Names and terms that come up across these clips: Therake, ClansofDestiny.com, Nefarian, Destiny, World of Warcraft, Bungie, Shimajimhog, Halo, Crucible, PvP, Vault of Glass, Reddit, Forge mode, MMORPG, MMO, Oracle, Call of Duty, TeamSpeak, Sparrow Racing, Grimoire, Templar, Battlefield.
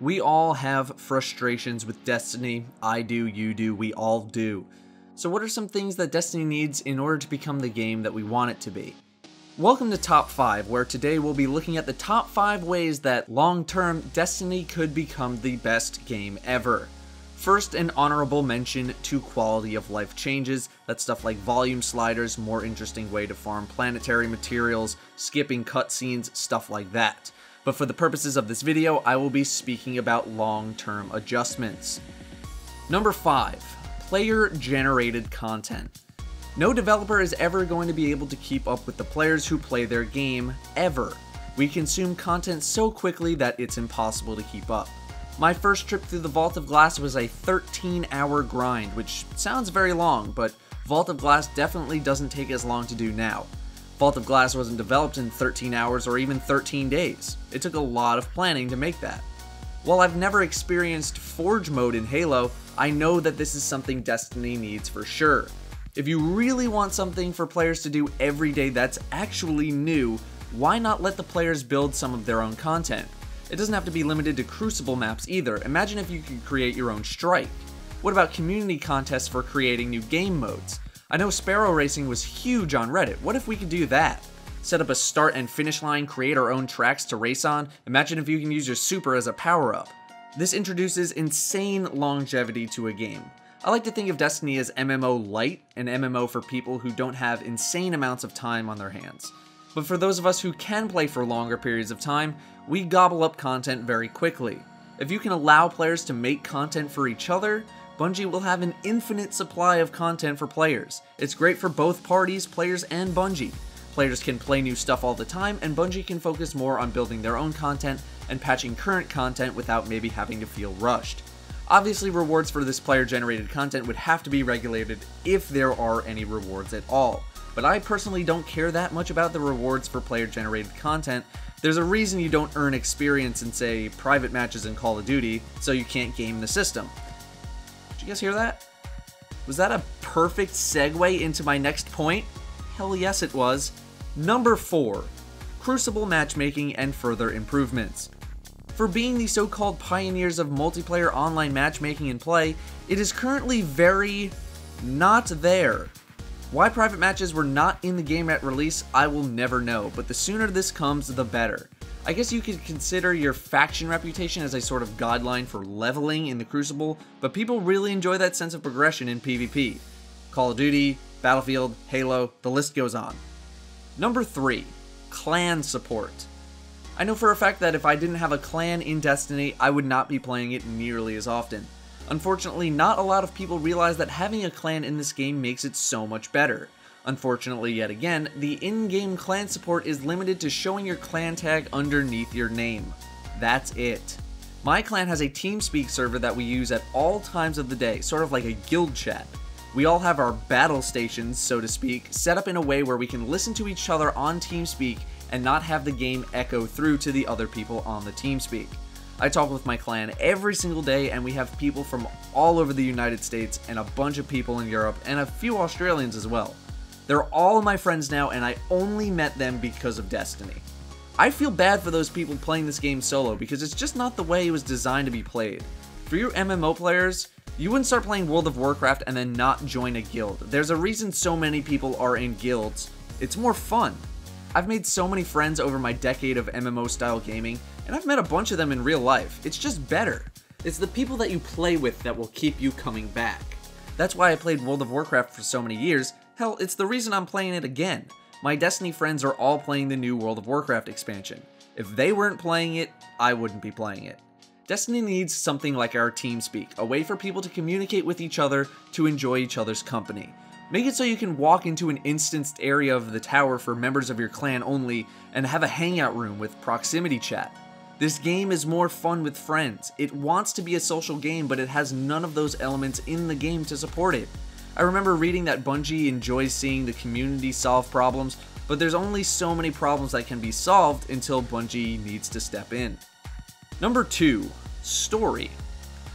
We all have frustrations with Destiny. I do, you do, we all do. So what are some things that Destiny needs in order to become the game that we want it to be? Welcome to Top 5, where today we'll be looking at the top 5 ways that long-term Destiny could become the best game ever. First, an honorable mention to quality of life changes. That's stuff like volume sliders, more interesting way to farm planetary materials, skipping cutscenes, stuff like that. But for the purposes of this video, I will be speaking about long-term adjustments. Number 5, player-generated content. No developer is ever going to be able to keep up with the players who play their game, ever. We consume content so quickly that it's impossible to keep up. My first trip through the Vault of Glass was a 13-hour grind, which sounds very long, but Vault of Glass definitely doesn't take as long to do now. Vault of Glass wasn't developed in 13 hours or even 13 days. It took a lot of planning to make that. While I've never experienced Forge mode in Halo, I know that this is something Destiny needs for sure. If you really want something for players to do every day that's actually new, why not let the players build some of their own content? It doesn't have to be limited to Crucible maps either. Imagine if you could create your own strike. What about community contests for creating new game modes? I know Sparrow Racing was huge on Reddit. What if we could do that? Set up a start and finish line, create our own tracks to race on. Imagine if you can use your super as a power-up. This introduces insane longevity to a game. I like to think of Destiny as MMO light, an MMO for people who don't have insane amounts of time on their hands. But for those of us who can play for longer periods of time, we gobble up content very quickly. If you can allow players to make content for each other, Bungie will have an infinite supply of content for players. It's great for both parties, players and Bungie. Players can play new stuff all the time, and Bungie can focus more on building their own content and patching current content without maybe having to feel rushed. Obviously, rewards for this player-generated content would have to be regulated if there are any rewards at all. But I personally don't care that much about the rewards for player-generated content. There's a reason you don't earn experience in, say, private matches in Call of Duty, so you can't game the system. Did you guys hear that? Was that a perfect segue into my next point? Hell yes it was. Number 4, Crucible matchmaking and further improvements. For being the so-called pioneers of multiplayer online matchmaking and play, it is currently very not there. Why private matches were not in the game at release, I will never know, but the sooner this comes, the better. I guess you could consider your faction reputation as a sort of guideline for leveling in the Crucible, but people really enjoy that sense of progression in PvP. Call of Duty, Battlefield, Halo, the list goes on. Number 3, clan support. I know for a fact that if I didn't have a clan in Destiny, I would not be playing it nearly as often. Unfortunately, not a lot of people realize that having a clan in this game makes it so much better. Unfortunately, yet again, the in-game clan support is limited to showing your clan tag underneath your name. That's it. My clan has a TeamSpeak server that we use at all times of the day, sort of like a guild chat. We all have our battle stations, so to speak, set up in a way where we can listen to each other on TeamSpeak and not have the game echo through to the other people on the TeamSpeak. I talk with my clan every single day, and we have people from all over the United States and a bunch of people in Europe and a few Australians as well. They're all my friends now, and I only met them because of Destiny. I feel bad for those people playing this game solo because it's just not the way it was designed to be played. For your MMO players, you wouldn't start playing World of Warcraft and then not join a guild. There's a reason so many people are in guilds. It's more fun. I've made so many friends over my decade of MMO style gaming, and I've met a bunch of them in real life. It's just better. It's the people that you play with that will keep you coming back. That's why I played World of Warcraft for so many years. Hell, it's the reason I'm playing it again. My Destiny friends are all playing the new World of Warcraft expansion. If they weren't playing it, I wouldn't be playing it. Destiny needs something like our TeamSpeak, a way for people to communicate with each other, to enjoy each other's company. Make it so you can walk into an instanced area of the tower for members of your clan only and have a hangout room with proximity chat. This game is more fun with friends. It wants to be a social game, but it has none of those elements in the game to support it. I remember reading that Bungie enjoys seeing the community solve problems, but there's only so many problems that can be solved until Bungie needs to step in. Number 2, story.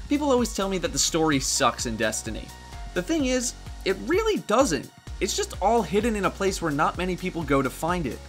People always tell me that the story sucks in Destiny. The thing is, it really doesn't. It's just all hidden in a place where not many people go to find it.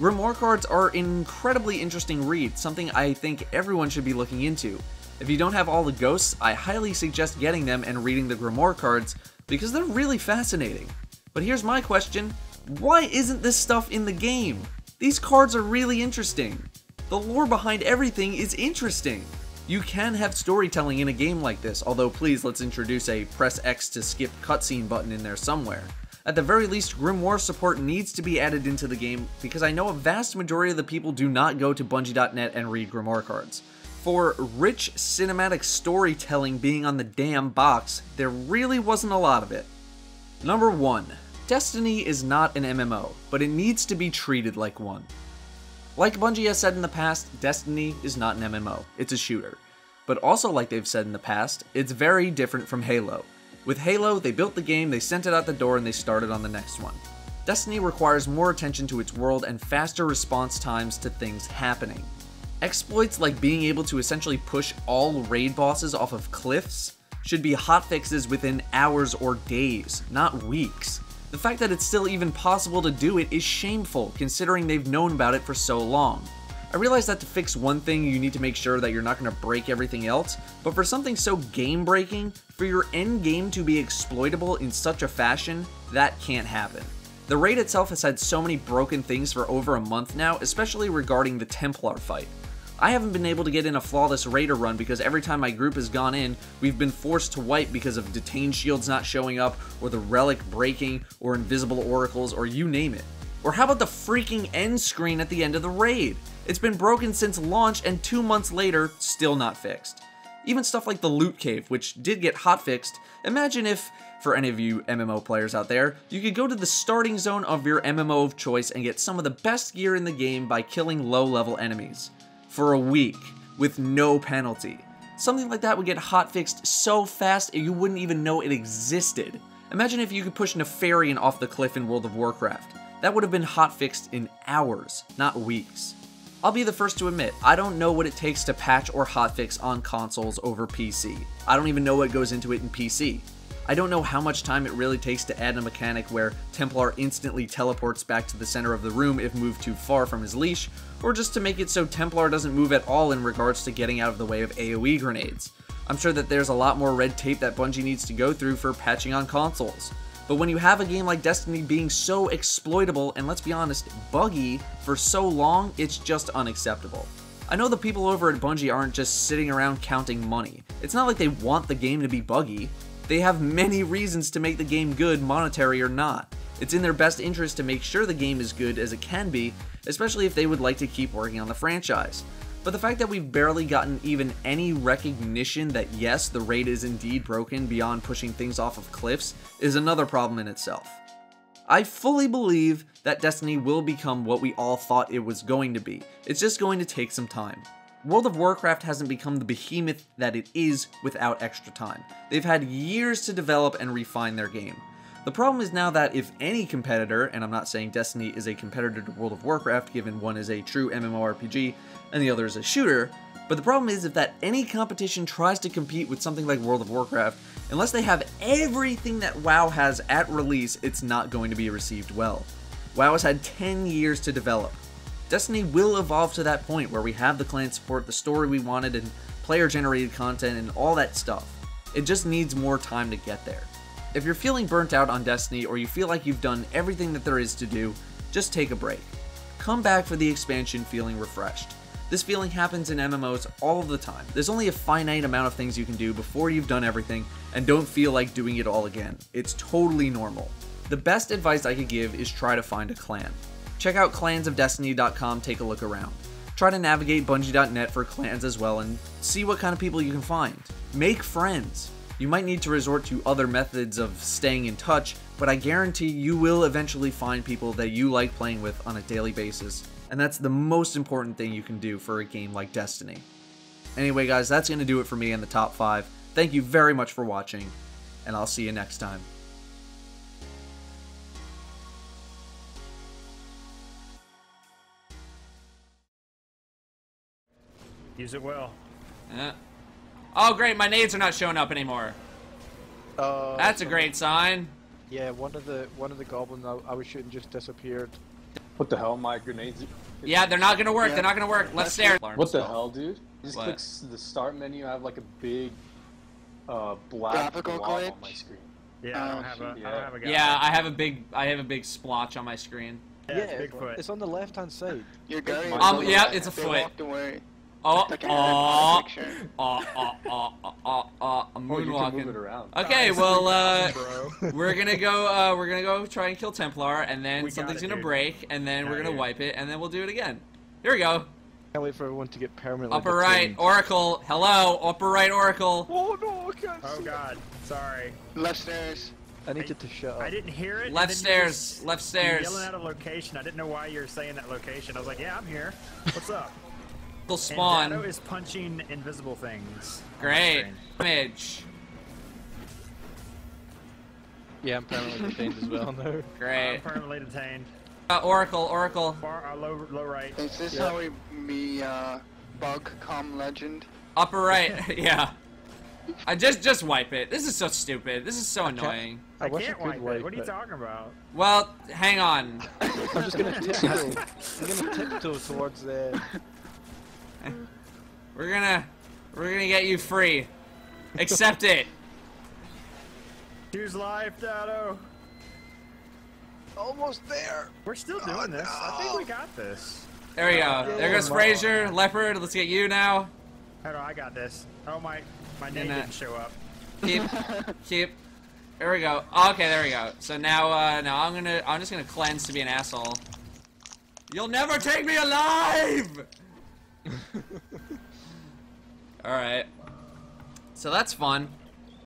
Grimoire cards are an incredibly interesting read, something I think everyone should be looking into. If you don't have all the ghosts, I highly suggest getting them and reading the Grimoire cards, because they're really fascinating. But here's my question, why isn't this stuff in the game? These cards are really interesting. The lore behind everything is interesting. You can have storytelling in a game like this, although please let's introduce a press X to skip cutscene button in there somewhere. At the very least, Grimoire support needs to be added into the game, because I know a vast majority of the people do not go to Bungie.net and read Grimoire cards. For rich cinematic storytelling being on the damn box, there really wasn't a lot of it. Number 1. Destiny is not an MMO, but it needs to be treated like one. Like Bungie has said in the past, Destiny is not an MMO, it's a shooter. But also like they've said in the past, it's very different from Halo. With Halo, they built the game, they sent it out the door, and they started on the next one. Destiny requires more attention to its world and faster response times to things happening. Exploits like being able to essentially push all raid bosses off of cliffs should be hotfixes within hours or days, not weeks. The fact that it's still even possible to do it is shameful, considering they've known about it for so long. I realize that to fix one thing, you need to make sure that you're not going to break everything else, but for something so game-breaking, for your end game to be exploitable in such a fashion, that can't happen. The raid itself has had so many broken things for over a month now, especially regarding the Templar fight. I haven't been able to get in a flawless raider run because every time my group has gone in, we've been forced to wipe because of detained shields not showing up, or the relic breaking, or invisible oracles, or you name it. Or how about the freaking end screen at the end of the raid? It's been broken since launch and 2 months later, still not fixed. Even stuff like the loot cave, which did get hotfixed. Imagine if, for any of you MMO players out there, you could go to the starting zone of your MMO of choice and get some of the best gear in the game by killing low-level enemies. For a week, with no penalty. Something like that would get hotfixed so fast you wouldn't even know it existed. Imagine if you could push Nefarian off the cliff in World of Warcraft. That would have been hotfixed in hours, not weeks. I'll be the first to admit, I don't know what it takes to patch or hotfix on consoles over PC. I don't even know what goes into it in PC. I don't know how much time it really takes to add a mechanic where Templar instantly teleports back to the center of the room if moved too far from his leash, or just to make it so Templar doesn't move at all in regards to getting out of the way of AoE grenades. I'm sure that there's a lot more red tape that Bungie needs to go through for patching on consoles. But when you have a game like Destiny being so exploitable, and let's be honest, buggy, for so long, it's just unacceptable. I know the people over at Bungie aren't just sitting around counting money. It's not like they want the game to be buggy. They have many reasons to make the game good, monetary or not. It's in their best interest to make sure the game is good as it can be, especially if they would like to keep working on the franchise. But the fact that we've barely gotten even any recognition that yes, the raid is indeed broken beyond pushing things off of cliffs is another problem in itself. I fully believe that Destiny will become what we all thought it was going to be. It's just going to take some time. World of Warcraft hasn't become the behemoth that it is without extra time. They've had years to develop and refine their game. The problem is now that if any competitor, and I'm not saying Destiny is a competitor to World of Warcraft given one is a true MMORPG and the other is a shooter, but the problem is if that any competition tries to compete with something like World of Warcraft, unless they have everything that WoW has at release, it's not going to be received well. WoW has had 10 years to develop. Destiny will evolve to that point where we have the clan support, the story we wanted, and player-generated content, and all that stuff. It just needs more time to get there. If you're feeling burnt out on Destiny, or you feel like you've done everything that there is to do, just take a break. Come back for the expansion feeling refreshed. This feeling happens in MMOs all the time. There's only a finite amount of things you can do before you've done everything, and don't feel like doing it all again. It's totally normal. The best advice I could give is try to find a clan. Check out ClansofDestiny.com, take a look around. Try to navigate Bungie.net for clans as well and see what kind of people you can find. Make friends. You might need to resort to other methods of staying in touch, but I guarantee you will eventually find people that you like playing with on a daily basis, and that's the most important thing you can do for a game like Destiny. Anyway guys, that's going to do it for me in the top 5. Thank you very much for watching, and I'll see you next time. Use it well. Oh great, my nades are not showing up anymore. That's a great sign. Yeah, one of the goblins I was shooting just disappeared. What the hell, my grenades? Yeah, they're not gonna work. They're not gonna work. Let's stare. What the hell, dude? Just click the start menu. I have like a big black blob on my screen. Yeah, I have a big splotch on my screen. Yeah, it's on the left-hand side. You're going. Yeah, it's a foot. I'm moonwalking. Okay, well, we're gonna go try and kill Templar, and then something's gonna break, and then we're gonna wipe it, and then we'll do it again. Here we go. Can't wait for everyone to get permanently. Upper right, Oracle. Hello, upper right, Oracle. Oh no, I can't. Oh god, sorry. Left stairs. I needed to shut up. I didn't hear it. Left stairs. Left stairs. Yelling out a location. I didn't know why you were saying that location. I was like, yeah, I'm here. What's up? Spawn. Shadow is punching invisible things. Great. Damage. Yeah, I'm permanently detained as well. No. Great. I'm permanently detained. Oracle, Oracle. Low right. Is this how we bug com legend? Upper right. Yeah. Just wipe it. This is so stupid. This is so annoying. I can't wipe it. What are you talking about? Well, hang on. I'm just gonna tiptoe. I'm gonna tiptoe towards there. We're gonna get you free. Accept it. Here's life, Dado. Almost there. We're still doing this. I think we got this. There we go. There goes Fraser, Leopard. Let's get you now. Hold on, I got this. Oh my name didn't show up. Keep. There we go. Oh, okay, there we go. So now, now I'm just gonna cleanse to be an asshole. You'll never take me alive. All right, so that's fun.